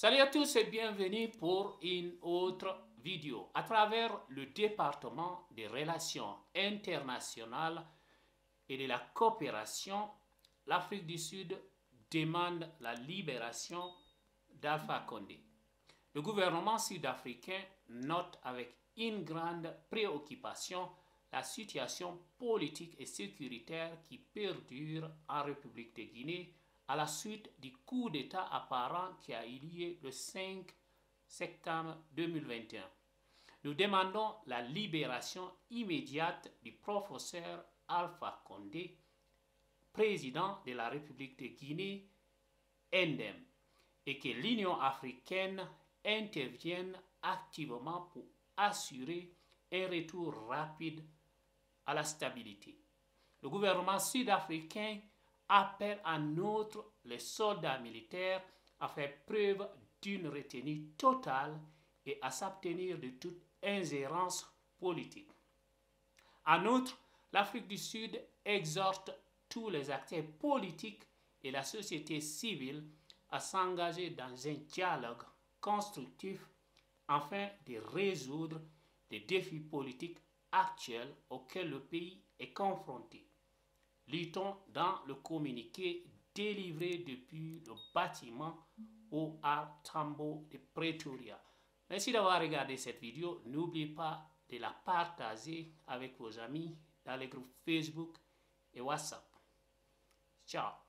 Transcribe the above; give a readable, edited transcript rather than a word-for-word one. Salut à tous et bienvenue pour une autre vidéo à travers le département des relations internationales et de la coopération. L'Afrique du Sud demande la libération d'Alpha Condé. Le gouvernement sud-africain note avec une grande préoccupation la situation politique et sécuritaire qui perdure en République de Guinée à la suite du coup d'État apparent qui a eu lieu le 5 septembre 2021. Nous demandons la libération immédiate du professeur Alpha Condé, président de la République de Guinée, indemne, et que l'Union africaine intervienne activement pour assurer un retour rapide à la stabilité. Le gouvernement sud-africain appelle en outre les soldats militaires à faire preuve d'une retenue totale et à s'abstenir de toute ingérence politique. En outre, l'Afrique du Sud exhorte tous les acteurs politiques et la société civile à s'engager dans un dialogue constructif afin de résoudre les défis politiques actuels auxquels le pays est confronté, lit-on dans le communiqué délivré depuis le bâtiment O.R. Tambo de Pretoria. Merci d'avoir regardé cette vidéo. N'oubliez pas de la partager avec vos amis dans les groupes Facebook et WhatsApp. Ciao!